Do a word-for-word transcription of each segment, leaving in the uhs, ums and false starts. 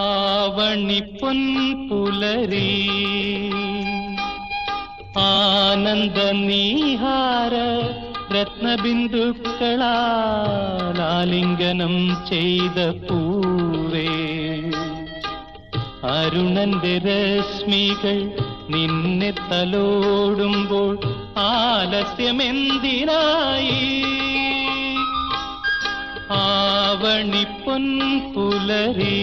ஆவணி பொன் புலரி ஆனந்த நீஹார ரத்னபிந்துக்களால் ஆலிங்கனம் செய்த பூவே അരുണന്റെ രശ്മികൾ നിന്നെ തലോടുമ്പോൾ ആലസ്യമെന്തിനായി ആവണി പൊൻ പുലരി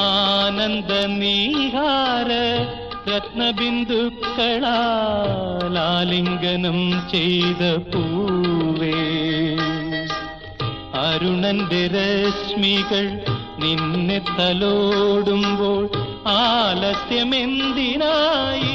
ആനന്ദ നീഹാര രത്നബിന്ദുക്കളാൽ ആലിംഗനം ചെയ്ത പൂവേ അരുണന്റെ രശ്മികൾ നിന്നെ തലോടുമ്പോൾ ആലസ്യമെന്തിനായി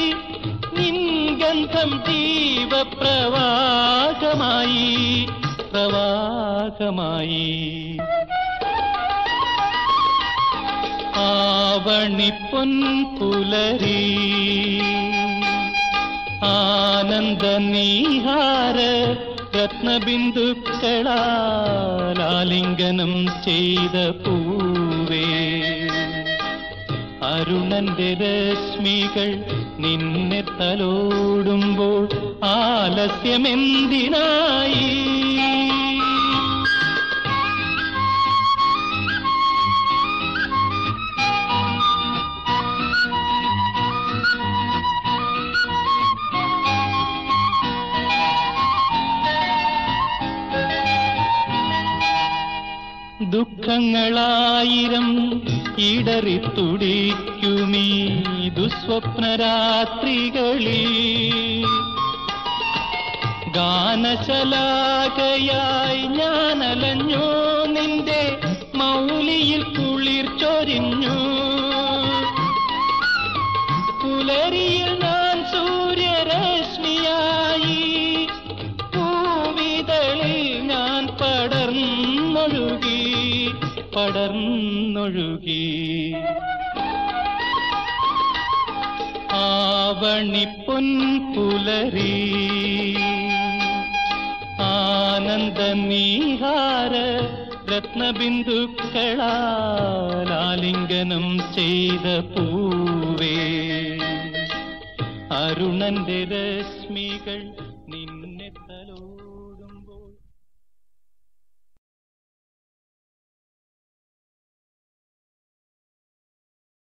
നിൻഗന്ധം ജീവപ്രവാഹമായി പ്രവാഹമായി ആവണി പൊൻ പുലരി ആനന്ദ നീഹാര രത്നബിന്ദുക്കളാൽ ആലിംഗനം ചെയ്ത പൂവേ അരുണന്റെ രശ്മികൾ നിന്നെ തലോടുമ്പോൾ ആലസ്യമെന്തിനായി ദുഃഖങ്ങളായിരം ഇടറി തുടിക്കുമീ ദുസ്വപ്നരാത്രികളിൽ ഗാനശലാകയായി ഞാനലഞ്ഞോ നിന്റെ മൗലിയിൽ കുളിർ ചൊരിഞ്ഞു പുലരിയിൽ ഞാൻ സൂര്യരശ്മിയായി പൂവിതളിൽ ഞാൻ പടർന്നൊഴുകി പടർന്നൊഴുകി ആവണി പൊൻ പുലരി ആനന്ദ നീഹാര രത്നബിന്ദുക്കളാൽ ആലിംഗനം ചെയ്ത പൂവേ അരുണന്റെ രശ്മികൾ നിന്നെ തലോ